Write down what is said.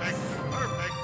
Perfect. Perfect.